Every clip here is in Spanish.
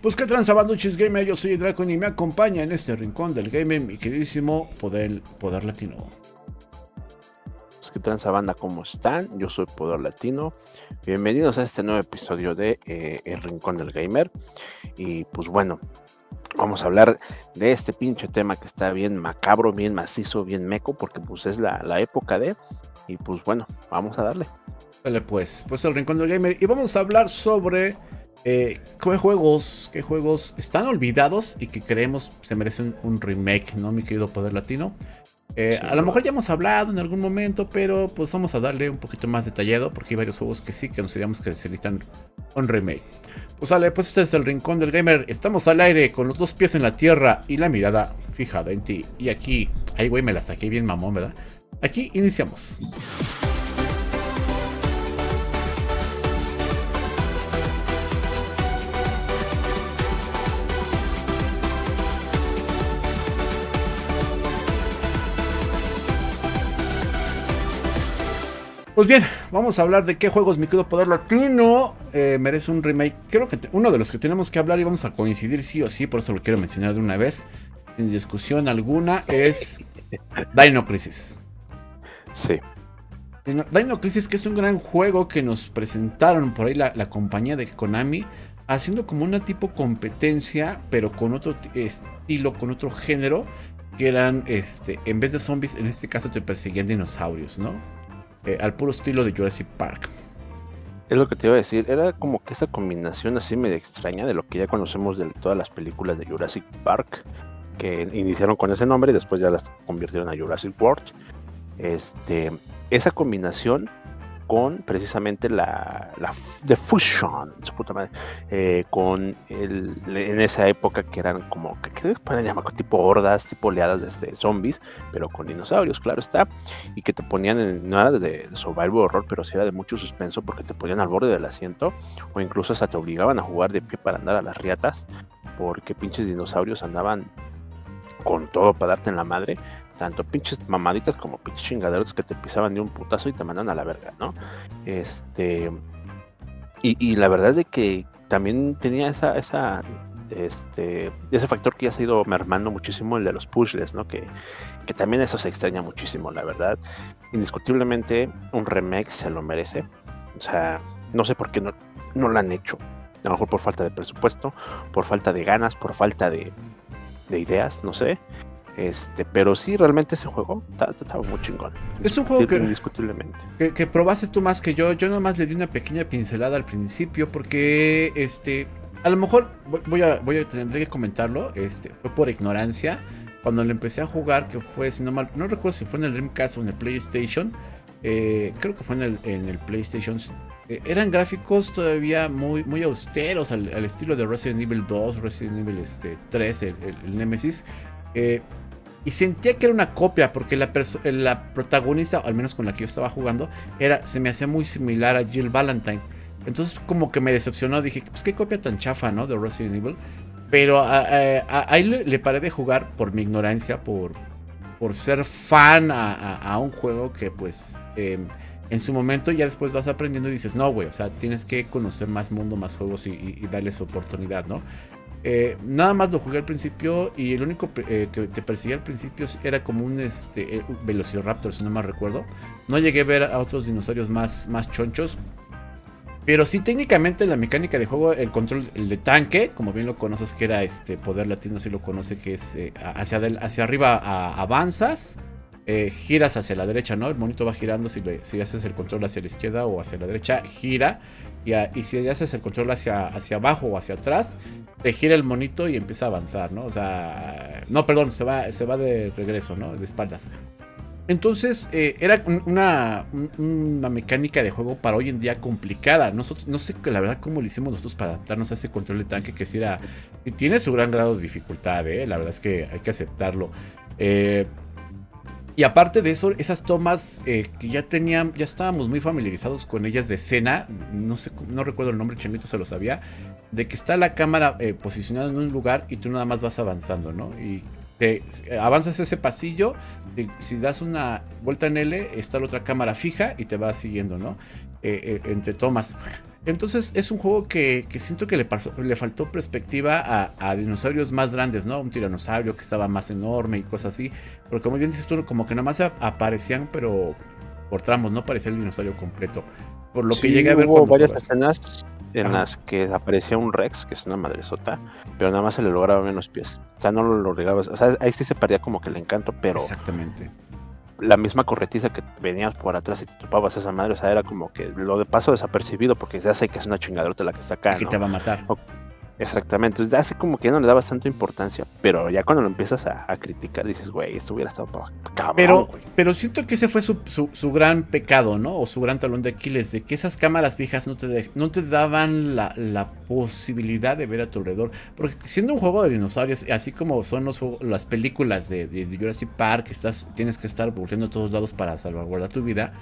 Pues qué tranza, banduchis gamer, yo soy Draconi y me acompaña en este rincón del gamer mi queridísimo Poder Latino. Pues qué tranza, banda, ¿cómo están? Yo soy Poder Latino. Bienvenidos a este nuevo episodio de El Rincón del Gamer. Y pues bueno, vamos a hablar de este pinche tema que está bien macabro, bien macizo, bien meco, porque pues es la época de... Y pues bueno, vamos a darle. Dale pues El Rincón del Gamer. Y vamos a hablar sobre... ¿Qué juegos están olvidados y que creemos se merecen un remake, ¿no, mi querido Poder Latino? Sí, a lo mejor ya hemos hablado en algún momento, pero pues vamos a darle un poquito más detallado porque hay varios juegos que sí, que consideramos que se necesitan un remake. Pues sale, pues este es El Rincón del Gamer. Estamos al aire con los dos pies en la tierra y la mirada fijada en ti. Y aquí, ay güey, me la saqué bien mamón, ¿verdad? Aquí iniciamos. Pues bien, vamos a hablar de qué juegos, mi querido Poder Latino, merece un remake. Creo que uno de los que tenemos que hablar y vamos a coincidir sí o sí, por eso lo quiero mencionar de una vez, sin discusión alguna, es Dino Crisis. Sí. Dino Crisis, que es un gran juego que nos presentaron por ahí la compañía de Konami, haciendo como una tipo competencia, pero con otro estilo, con otro género, que eran, en vez de zombies, en este caso te perseguían dinosaurios, ¿no? Al puro estilo de Jurassic Park. Es lo que te iba a decir, era como que esa combinación así medio extraña de lo que ya conocemos de todas las películas de Jurassic Park, que iniciaron con ese nombre y después ya las convirtieron a Jurassic World. Esa combinación con precisamente la fusion, su puta madre, con en esa época que eran como, ¿qué pueden llamar? Tipo hordas, tipo oleadas de zombies, pero con dinosaurios, claro está, y que te ponían, no era de survival horror, pero sí era de mucho suspenso porque te ponían al borde del asiento, o incluso hasta te obligaban a jugar de pie para andar a las riatas, porque pinches dinosaurios andaban con todo para darte en la madre, tanto pinches mamaditas como pinches chingaderos que te pisaban de un putazo y te mandan a la verga, ¿no? Y la verdad es de que también tenía ese factor que ya se ha ido mermando muchísimo, el de los puzzles, ¿no? Que también eso se extraña muchísimo, la verdad. Indiscutiblemente un remake se lo merece. O sea, no sé por qué no lo han hecho. A lo mejor por falta de presupuesto, por falta de ganas, por falta de ideas, no sé. Pero sí, realmente ese juego estaba muy chingón. Es un juego que indiscutiblemente que probaste tú más que yo. Yo nomás le di una pequeña pincelada al principio porque a lo mejor tendré que comentarlo, fue por ignorancia cuando lo empecé a jugar, que fue, si no mal, no recuerdo si fue en el Dreamcast o en el PlayStation, creo que fue en el PlayStation. Eran gráficos todavía muy, muy austeros al estilo de Resident Evil 2, Resident Evil 3, el Nemesis. Y sentía que era una copia porque la protagonista, al menos con la que yo estaba jugando, se me hacía muy similar a Jill Valentine. Entonces como que me decepcionó, dije, pues qué copia tan chafa, ¿no? De Resident Evil. Pero ahí le paré de jugar por mi ignorancia, por ser fan a un juego que pues en su momento ya después vas aprendiendo y dices, no güey, o sea, tienes que conocer más mundo, más juegos y darles oportunidad, ¿no? Nada más lo jugué al principio y el único que te perseguía al principio era como un Velociraptor, si no mal recuerdo. No llegué a ver a otros dinosaurios más chonchos, pero sí técnicamente la mecánica de juego, el control, el de tanque, como bien lo conoces, que era Poder Latino, sí lo conoce, que es hacia arriba avanzas, giras hacia la derecha, ¿no? El monito va girando, si haces el control hacia la izquierda o hacia la derecha, gira. Y si haces el control hacia abajo o hacia atrás, te gira el monito y empieza a avanzar, ¿no? O sea, no, perdón, se va de regreso, ¿no? De espaldas. Entonces, era una mecánica de juego para hoy en día complicada. Nosotros, no sé, la verdad, cómo lo hicimos nosotros para adaptarnos a ese control de tanque, que sí era... Y tiene su gran grado de dificultad, ¿eh? La verdad es que hay que aceptarlo. Y aparte de eso, esas tomas que ya estábamos muy familiarizados con ellas de escena, no sé, no recuerdo el nombre, Chenito se lo sabía, de que está la cámara posicionada en un lugar y tú nada más vas avanzando, ¿no? Y te avanzas ese pasillo, si das una vuelta en L, está la otra cámara fija y te va siguiendo, ¿no? Entre tomas. Entonces es un juego que siento que le faltó perspectiva a dinosaurios más grandes, ¿no? Un tiranosaurio que estaba más enorme y cosas así. Porque como bien dices tú, como que nomás aparecían, pero por tramos, no parecía el dinosaurio completo. Por lo que llegué a ver... hubo varias escenas en las que aparecía un Rex, que es una madresota, pero nada más se le lograba menos pies. O sea, no lo regabas. O sea, ahí sí se perdía como que el encanto, pero... Exactamente. La misma corretiza que venías por atrás y te topabas a esa madre, o sea, era como que lo de paso desapercibido porque ya sé que es una chingadrota la que está acá, ¿no? Que te va a matar. Exactamente, entonces así como que no le dabas tanta importancia, pero ya cuando lo empiezas a criticar dices, güey, esto hubiera estado para cabrón, pero siento que ese fue su gran pecado, ¿no? O su gran talón de Aquiles, de que esas cámaras fijas no te daban la posibilidad de ver a tu alrededor, porque siendo un juego de dinosaurios, así como son las películas de Jurassic Park, tienes que estar volteando a todos lados para salvaguardar tu vida.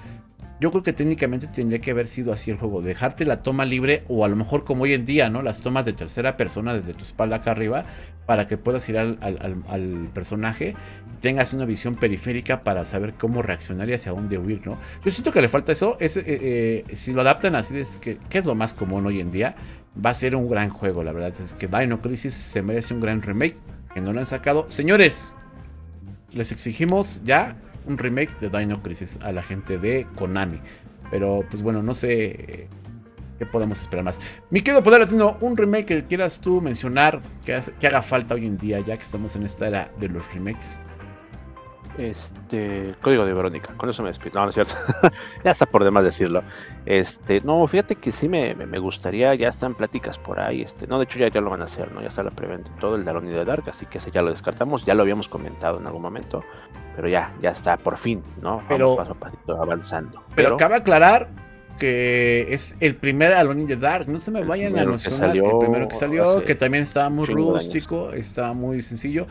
Yo creo que técnicamente tendría que haber sido así el juego, dejarte la toma libre o a lo mejor como hoy en día, ¿no? Las tomas de tercera persona desde tu espalda acá arriba para que puedas girar al personaje, tengas una visión periférica para saber cómo reaccionar y hacia dónde huir, ¿no? Yo siento que le falta eso, si lo adaptan así, que es lo más común hoy en día, va a ser un gran juego, la verdad. Es que Dino Crisis se merece un gran remake, que no lo han sacado. Señores, les exigimos ya un remake de Dino Crisis a la gente de Konami. Pero pues bueno, no sé qué podemos esperar más. Mi querido Poder Latino, un remake que quieras tú mencionar, que haga falta hoy en día, ya que estamos en esta era de los remakes. Código de Verónica, con eso me despido. No, no es cierto. Ya está por demás decirlo. No, fíjate que sí me gustaría, ya están pláticas por ahí. No, de hecho ya lo van a hacer, ¿no? Ya está la preventa y todo, el de Alone in the Dark, así que ese ya lo descartamos, ya lo habíamos comentado en algún momento, pero ya está, por fin, ¿no? Pero vamos paso a pasito avanzando. Pero cabe aclarar que es el primer Alone in the Dark, no se me vayan a emocionar, que el primero que salió, que también estaba muy rústico, estaba muy sencillo.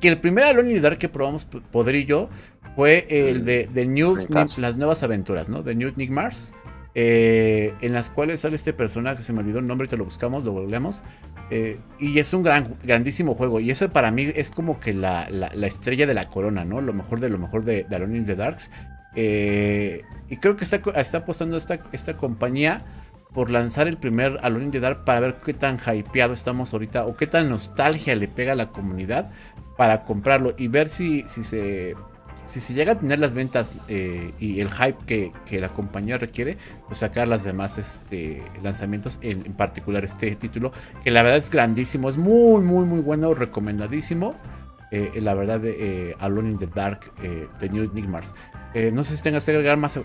Que el primer Alone in the Dark que probamos Poder y yo fue el de las nuevas aventuras, ¿no? De New Nightmares, en las cuales sale este personaje, se me olvidó el nombre, te lo buscamos, lo volvemos, y es un grandísimo juego, y ese para mí es como que la estrella de la corona, ¿no? Lo mejor de Alone in the Darks, y creo que está apostando esta compañía por lanzar el primer Alone in the Dark para ver qué tan hypeado estamos ahorita, o qué tan nostalgia le pega a la comunidad para comprarlo y ver si se llega a tener las ventas y el hype que la compañía requiere, pues sacar las demás lanzamientos, en particular este título, que la verdad es grandísimo, es muy, muy, muy bueno, recomendadísimo, la verdad, Alone in the Dark, The New Nightmares. No sé si tengas que agregar más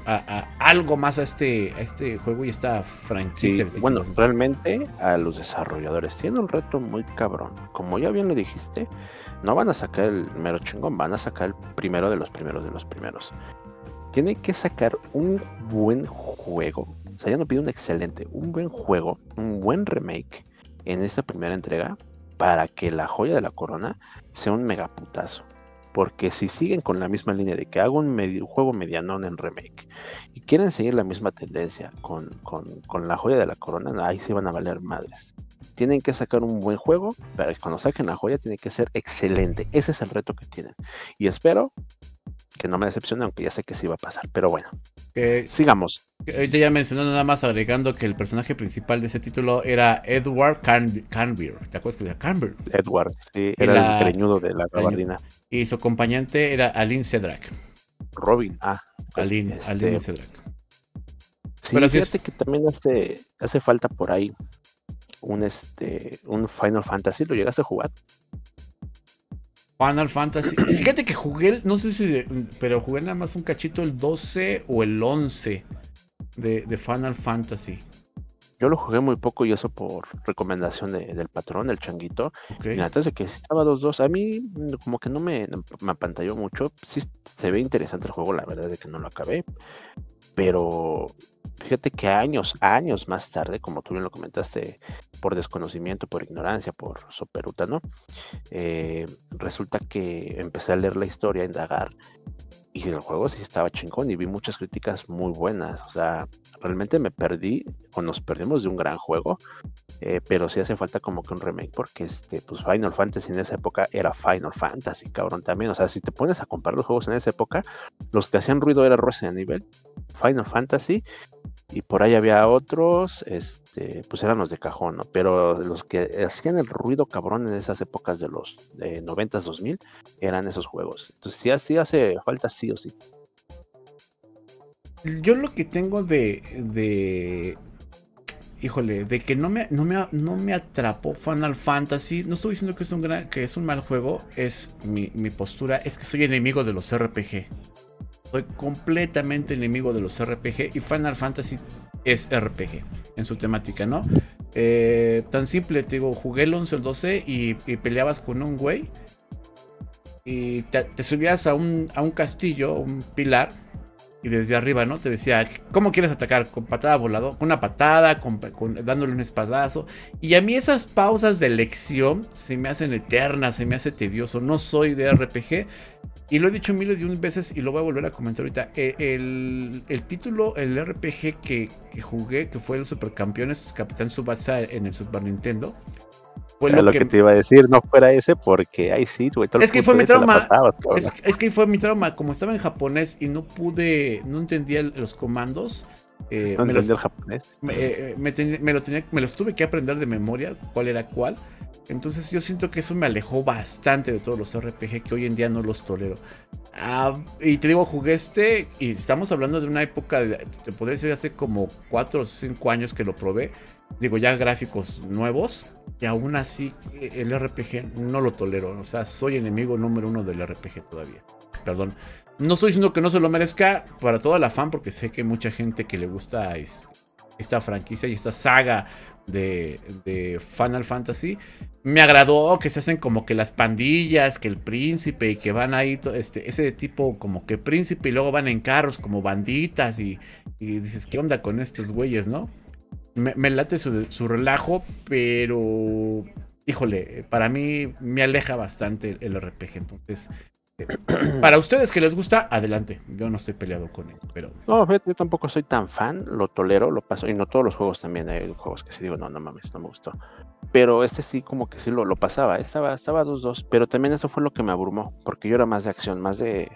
algo más a este juego y esta franquicia. Sí, bueno, realmente a los desarrolladores tienen un reto muy cabrón. Como ya bien lo dijiste, no van a sacar el mero chingón, van a sacar el primero de los primeros de los primeros. Tienen que sacar un buen juego. O sea, ya no pido un excelente, un buen juego, un buen remake en esta primera entrega para que la joya de la corona sea un megaputazo. Porque si siguen con la misma línea de que hago un juego medianón en remake y quieren seguir la misma tendencia con la joya de la corona, ahí sí van a valer madres. Tienen que sacar un buen juego, para que cuando saquen la joya tiene que ser excelente. Ese es el reto que tienen. Y espero que no me decepcione, aunque ya sé que sí va a pasar. Pero bueno, sigamos. Ya mencionó, nada más agregando que el personaje principal de ese título era Edward Canbeer. ¿Te acuerdas que era Canbeer? Edward, sí, era el greñudo de la gabardina. Y su acompañante era Aline Cedrac. Aline Cedrac. Sí, pero fíjate que también hace falta por ahí un Final Fantasy. ¿Lo llegaste a jugar? Final Fantasy, fíjate que jugué, no sé si, pero jugué nada más un cachito, el 12 o el 11 de Final Fantasy. Yo lo jugué muy poco y eso por recomendación del patrón, el changuito. Okay. Y antes de que estaba 2-2, a mí como que no me apantalló mucho. Sí se ve interesante el juego, la verdad es que no lo acabé. Pero fíjate que años más tarde, como tú bien lo comentaste, por desconocimiento, por ignorancia, por soperuta, ¿no? Resulta que empecé a leer la historia, a indagar, y el juego sí estaba chingón, y vi muchas críticas muy buenas. O sea, realmente me perdí, o nos perdimos de un gran juego, pero sí hace falta como que un remake, porque pues Final Fantasy en esa época era Final Fantasy, cabrón, también. O sea, si te pones a comparar los juegos en esa época, los que hacían ruido era Resident Evil, Final Fantasy y por ahí había otros, pues eran los de cajón, ¿no? Pero los que hacían el ruido cabrón en esas épocas de los 90s, 2000, eran esos juegos. Entonces sí, sí hace falta sí o sí. Yo lo que tengo híjole, de que no me atrapó Final Fantasy. No estoy diciendo que es un mal juego. Es mi postura, es que soy enemigo de los RPG. Soy completamente enemigo de los RPG. Y Final Fantasy es RPG en su temática, ¿no? Tan simple, te digo, jugué el 11, el 12 y peleabas con un güey. Y te subías a un castillo, un pilar. Y desde arriba, ¿no? Te decía, ¿cómo quieres atacar? ¿Con patada volado? ¿Con una patada? ¿Dándole un espadazo? Y a mí esas pausas de elección se me hacen eternas, se me hace tedioso. No soy de RPG. Y lo he dicho miles de un veces y lo voy a volver a comentar ahorita. El título, el RPG que jugué, que fue el Supercampeones, Capitán Tsubasa en el Super Nintendo. Fue lo que te iba a decir, no fuera ese, porque ahí sí, güey. Es que fue mi trauma. Es que fue mi trauma. Como estaba en japonés y no entendía los comandos. No entendía el japonés. Me los tuve que aprender de memoria, cuál era cuál. Entonces yo siento que eso me alejó bastante de todos los RPG que hoy en día no los tolero. Y te digo, jugué y estamos hablando de una época, te podría decir hace como 4 o 5 años que lo probé. Digo, ya gráficos nuevos, y aún así el RPG no lo tolero. O sea, soy enemigo número 1 del RPG todavía. Perdón. No estoy diciendo que no se lo merezca para todo el afán, porque sé que hay mucha gente que le gusta esta franquicia y esta saga de Final Fantasy. Me agradó que se hacen como que las pandillas, que el príncipe, y que van ahí ese tipo como que príncipe, y luego van en carros como banditas, y dices, ¿qué onda con estos güeyes, no? Me late su relajo, pero híjole, para mí me aleja bastante el RPG. Entonces, para ustedes que les gusta, adelante. Yo no estoy peleado con él, pero... No, yo tampoco soy tan fan, lo tolero, lo paso. Y no todos los juegos también, hay juegos que sí digo, no mames, no me gustó. Pero sí como que sí lo pasaba, estaba 2-2. Pero también eso fue lo que me abrumó, porque yo era más de acción, más de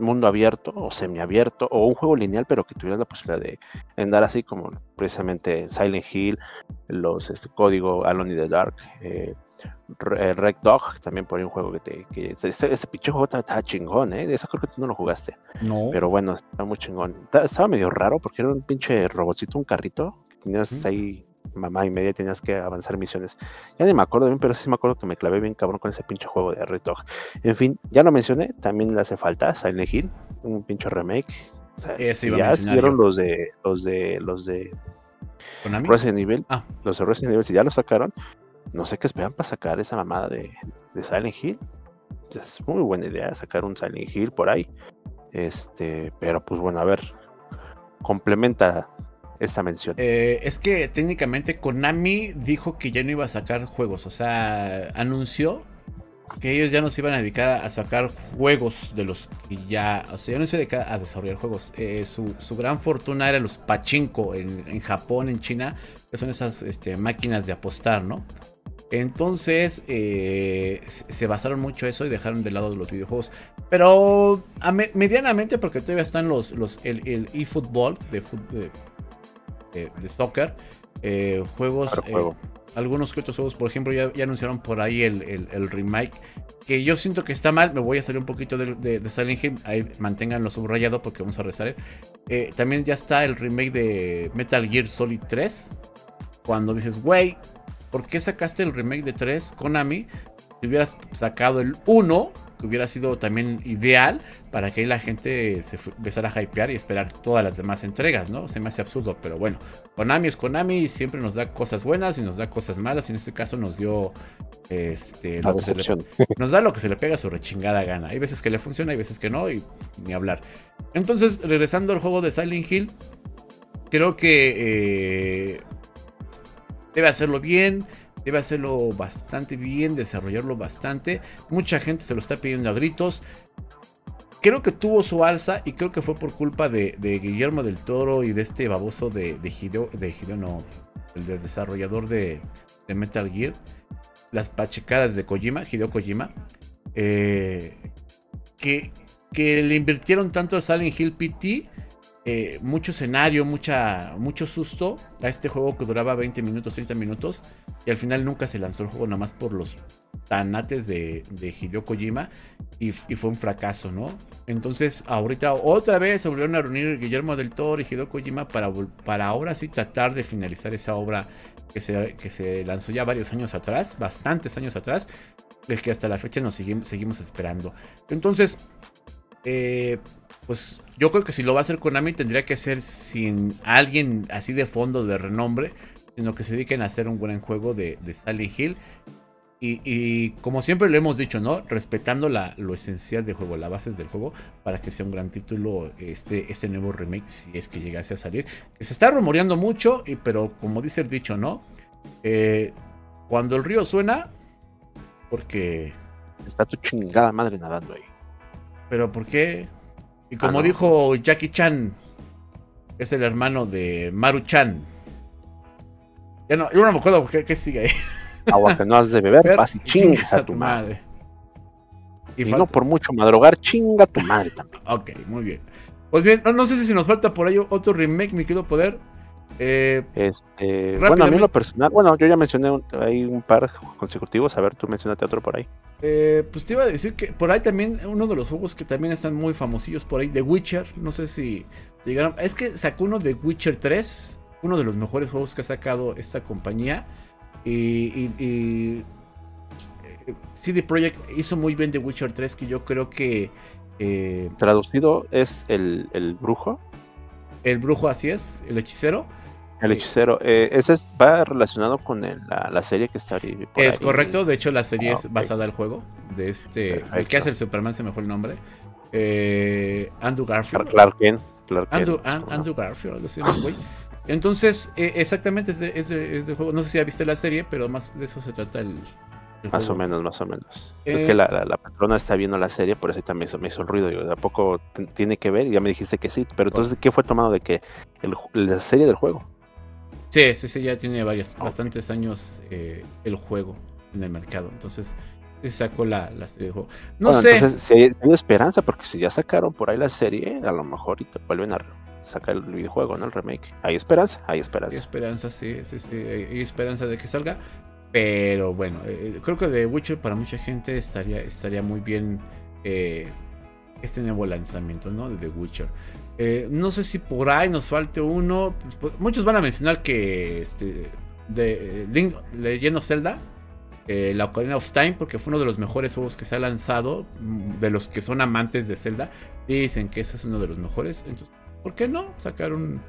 mundo abierto o semiabierto, o un juego lineal, pero que tuvieras la posibilidad de andar así como precisamente Silent Hill, los código Alone in the Dark, Red Dog, también por ahí un juego ese pinche juego está chingón, ¿eh? Eso creo que tú no lo jugaste. No. Pero bueno, está muy chingón. Estaba medio raro porque era un pinche robotcito, un carrito, que tenías ahí mamá y media, tenías que avanzar misiones. Ya ni me acuerdo bien, pero sí me acuerdo que me clavé bien cabrón con ese pinche juego de Red Dog. En fin, ya lo mencioné, también le hace falta Silent Hill, un pinche remake. O sea, ya hicieron los de ¿Konami? Resident Evil. Ah. Los de Resident Evil, si ya lo sacaron, no sé qué esperan para sacar esa mamada de Silent Hill. Es muy buena idea sacar un Silent Hill por ahí. Pero pues bueno, a ver, complementa esta mención. Es que técnicamente Konami dijo que ya no iba a sacar juegos, o sea, anunció que ellos ya no se iban a dedicar a sacar juegos de los que ya, o sea, ya no se dedicaban a desarrollar juegos. Su gran fortuna era los pachinko en Japón, en China, que son esas máquinas de apostar, ¿no? Entonces se basaron mucho en eso y dejaron de lado los videojuegos. Pero medianamente, porque todavía están el eFootball de soccer, juegos, algunos que otros juegos. Por ejemplo, ya anunciaron por ahí el remake, que yo siento que está mal. Me voy a salir un poquito de Silent Hill, ahí manténganlo subrayado porque vamos a rezar. También ya está el remake de Metal Gear Solid 3. Cuando dices, güey, ¿por qué sacaste el remake de 3, Konami? Si hubieras sacado el 1, que hubiera sido también ideal, para que ahí la gente se empezara a hypear y esperar todas las demás entregas, ¿no? Se me hace absurdo, pero bueno, Konami es Konami y siempre nos da cosas buenas y nos da cosas malas, y en este caso nos dio nos da lo que se le pega a su rechingada gana. Hay veces que le funciona, hay veces que no, y ni hablar. Entonces, regresando al juego de Silent Hill, creo que debe hacerlo bien, debe hacerlo bastante bien, desarrollarlo bastante. Mucha gente se lo está pidiendo a gritos. Creo que tuvo su alza y creo que fue por culpa de Guillermo del Toro y de este baboso el desarrollador de Metal Gear. Las pachecadas de Hideo Kojima. Que le invirtieron tanto a Silent Hill P.T., mucho escenario, mucho susto a este juego que duraba 20 minutos, 30 minutos. Y al final nunca se lanzó el juego, nada más por los tanates de Hideo Kojima. Y fue un fracaso, ¿no? Entonces, ahorita otra vez se volvieron a reunir Guillermo del Toro y Hideo Kojima para ahora sí tratar de finalizar esa obra que se lanzó ya varios años atrás, bastantes años atrás, el que hasta la fecha nos seguimos esperando. Entonces, pues yo creo que si lo va a hacer Konami tendría que ser sin alguien así de fondo de renombre, sino que se dediquen a hacer un buen juego de Silent Hill. Y como siempre lo hemos dicho, ¿no? Respetando lo esencial del juego, las bases del juego, para que sea un gran título este nuevo remake, si es que llegase a salir. Se está rumoreando mucho, pero como dice el dicho, ¿no? Cuando el río suena, porque... está tu chingada madre nadando ahí. Pero ¿por qué? Y como dijo Jackie Chan, es el hermano de Maru Chan. Ya no, yo no me acuerdo qué sigue ahí. Agua que no has de beber, vas y chingas a tu madre. Y no por mucho madrugar, chinga a tu madre también. Ok, muy bien. Pues bien, no sé si nos falta por ahí otro remake, mi querido Poder. Bueno, a mí lo personal, bueno, yo ya mencioné ahí un par consecutivos. A ver, tú mencionaste otro por ahí. Pues te iba a decir que por ahí también uno de los juegos que también están muy famosillos por ahí, The Witcher, no sé si llegaron. Es que sacó uno de Witcher 3, uno de los mejores juegos que ha sacado esta compañía. Y CD Projekt hizo muy bien The Witcher 3, que yo creo que... traducido es el brujo. El brujo, así es, el hechicero. El hechicero, ese va relacionado con la serie que está ahí. Es correcto, de hecho la serie es basada en el juego. De el que hace el Superman, se me fue el nombre. Andrew Garfield. Andrew Garfield, lo sé, güey. Entonces, exactamente es del juego. No sé si ya viste la serie, pero más de eso se trata el más juego. O menos, más o menos. Es que la patrona está viendo la serie, por eso también me hizo el ruido. Yo, ¿de a poco tiene que ver? Y ya me dijiste que sí. Pero entonces, ¿qué fue tomado de que la serie del juego? Sí, ya tiene bastantes años el juego en el mercado. Entonces, se sacó la serie del juego. No sé. Entonces, si hay esperanza, porque si ya sacaron por ahí la serie, a lo mejor y te vuelven a sacar el videojuego, ¿no? El remake. Hay esperanza, hay esperanza. Hay esperanza, sí. Hay esperanza de que salga. Pero bueno, creo que The Witcher para mucha gente estaría muy bien este nuevo lanzamiento, ¿no? De The Witcher. No sé si por ahí nos falte uno. Muchos van a mencionar que Legend of Zelda, la Ocarina of Time, porque fue uno de los mejores juegos que se ha lanzado. De los que son amantes de Zelda, dicen que ese es uno de los mejores. Entonces, ¿por qué no sacar un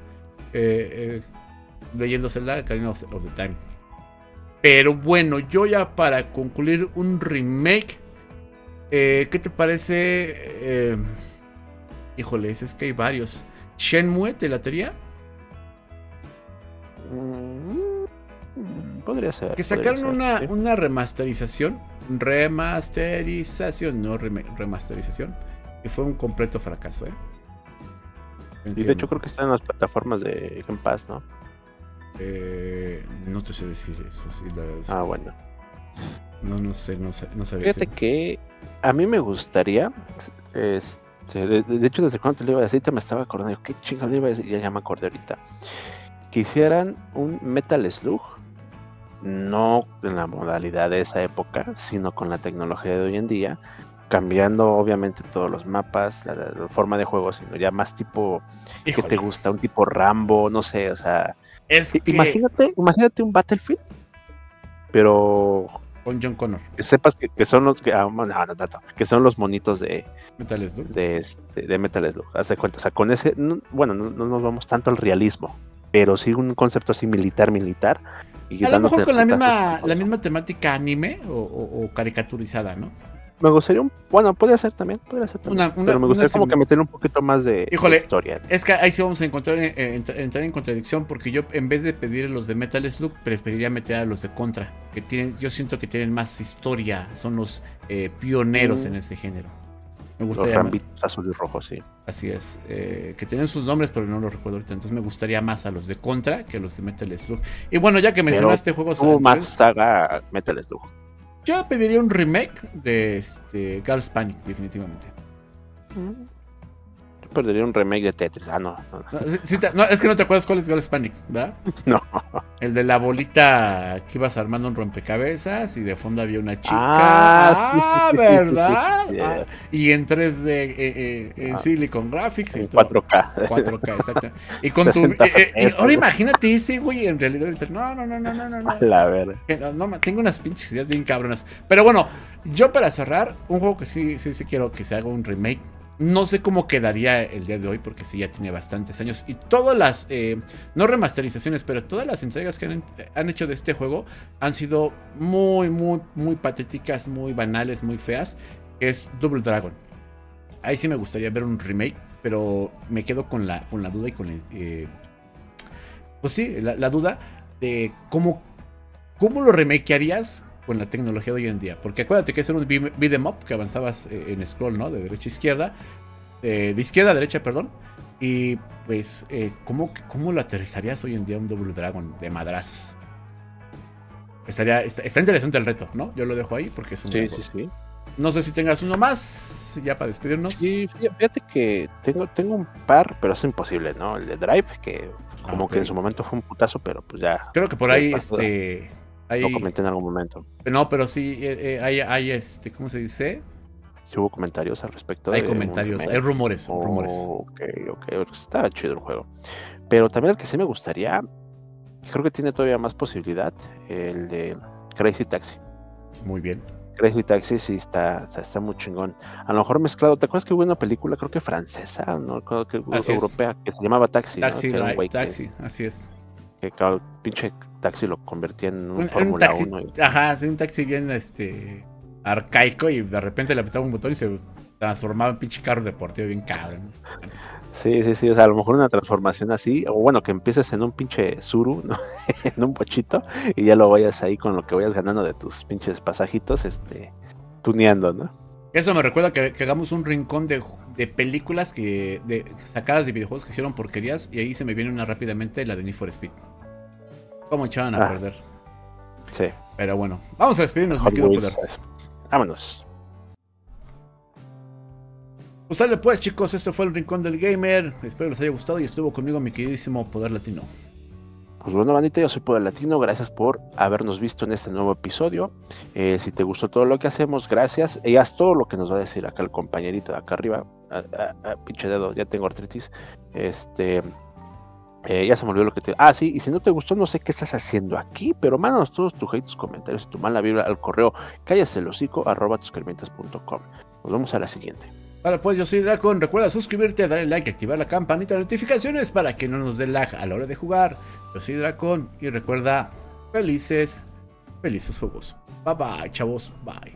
Legend of Zelda, Ocarina of the Time? Pero bueno, yo ya para concluir un remake, ¿qué te parece? Híjole, es que hay varios. ¿Shenmue te latería? Podría ser. Que sacaron una remasterización. Remasterización. Y fue un completo fracaso, ¿eh? Entiendo. Y de hecho creo que está en las plataformas de Game Pass, ¿no? No te sé decir eso, sí, la verdad. Bueno. No sabía. Fíjate que a mí me gustaría, de hecho desde cuando te lo iba a decir, te me estaba acordando, qué chingados iba a decir, ya me acordé ahorita. Quisieran un Metal Slug, no en la modalidad de esa época, sino con la tecnología de hoy en día, cambiando obviamente todos los mapas, la forma de juego, sino ya más tipo, híjole, que te gusta, un tipo Rambo, no sé, o sea, es que... imagínate un Battlefield, pero con John Connor. Que sepas que son los que son los monitos de Metal Slug. De Metal Slug. Haz de cuenta, o sea, con ese, no nos vamos tanto al realismo, pero sí un concepto así militar. Y a lo mejor con la misma temática anime o caricaturizada, ¿no? Me gustaría podría ser también. Pero me gustaría como que meterle un poquito más de historia. Es que ahí sí vamos a entrar en contradicción, porque yo en vez de pedir a los de Metal Slug, preferiría meter a los de Contra, que yo siento que tienen más historia, son los pioneros en este género. Me gustaría los rambitos azul y rojo, sí. Así es, que tienen sus nombres, pero no los recuerdo ahorita. Entonces me gustaría más a los de Contra que a los de Metal Slug. Y bueno, ya que mencionaste juegos... ¿Cómo más saga Metal Slug? Yo pediría un remake de Girls Panic, definitivamente. perdería un remake de Tetris. Ah, no. No, es que no te acuerdas cuál es Goal Hispanics, ¿verdad? No. El de la bolita que ibas armando un rompecabezas y de fondo había una chica. Ah, ¿verdad? Ah, y en 3D, en Silicon Graphics. Y en todo. 4K. 4K, exacto. Y con tu... ahora imagínate ese, güey, en realidad. No. La verdad. No, tengo unas pinches ideas bien cabronas. Pero bueno, yo para cerrar, un juego que sí quiero que se haga un remake. No sé cómo quedaría el día de hoy, porque sí, ya tiene bastantes años. Y todas las, no remasterizaciones, pero todas las entregas que han hecho de este juego han sido muy patéticas, muy banales, muy feas. Es Double Dragon. Ahí sí me gustaría ver un remake, pero me quedo con la duda y con el, pues sí, la duda de cómo lo remakearías con la tecnología de hoy en día, porque acuérdate que ese era un beat'em up que avanzabas en scroll, ¿no? De derecha a izquierda, de izquierda a derecha, perdón, y pues, ¿cómo lo aterrizarías hoy en día un Double Dragon de madrazos? Está interesante el reto, ¿no? Yo lo dejo ahí porque es un reto. Sí. No sé si tengas uno más, ya para despedirnos. Sí, fíjate que tengo un par, pero es imposible, ¿no? El de Drive, que como que en su momento fue un putazo, pero pues ya... Creo que por ahí, lo comenté en algún momento. No, pero sí, hay ¿cómo se dice? Sí hubo comentarios al respecto. Hay comentarios, hay rumores, Ok, está chido el juego. Pero también el que sí me gustaría, creo que tiene todavía más posibilidad, el de Crazy Taxi. Muy bien. Crazy Taxi sí está muy chingón. A lo mejor mezclado, ¿te acuerdas que hubo una película, creo que francesa, ¿no? Creo que europea, que se llamaba Taxi. Taxi, ¿no? Taxi, así es. Que el pinche taxi lo convertía en un Fórmula 1. Ajá, sí, un taxi bien arcaico y de repente le apretaba un botón y se transformaba en pinche carro deportivo bien cabrón. Sí, o sea, a lo mejor una transformación así, o bueno, que empieces en un pinche suru, ¿no? En un bochito, y ya lo vayas ahí con lo que vayas ganando de tus pinches pasajitos, tuneando, ¿no? Eso me recuerda que hagamos un rincón de películas sacadas de videojuegos que hicieron porquerías, y ahí se me viene una rápidamente, la de Need for Speed. ¿Cómo echaban a perder? Sí. Pero bueno, vamos a despedirnos, mi querido Poder. Vámonos. Pues dale pues, chicos, esto fue el Rincón del Gamer. Espero les haya gustado y estuvo conmigo mi queridísimo Poder Latino. Pues bueno, bandita, yo soy Poder Latino, gracias por habernos visto en este nuevo episodio. Si te gustó todo lo que hacemos, gracias. Y haz todo lo que nos va a decir acá el compañerito de acá arriba. Pinche dedo, ya tengo artritis. Ya se me olvidó lo que te... Ah, sí, y si no te gustó, no sé qué estás haciendo aquí, pero mándanos todos tus hate, tus comentarios y tu mala vibra al correo cállaselhocico@tuscremientas.com. Nos vemos a la siguiente. Vale, pues yo soy Dracon, recuerda suscribirte, darle like, activar la campanita de notificaciones para que no nos dé lag a la hora de jugar. Yo soy Dracon y recuerda, felices juegos. Bye bye, chavos, bye.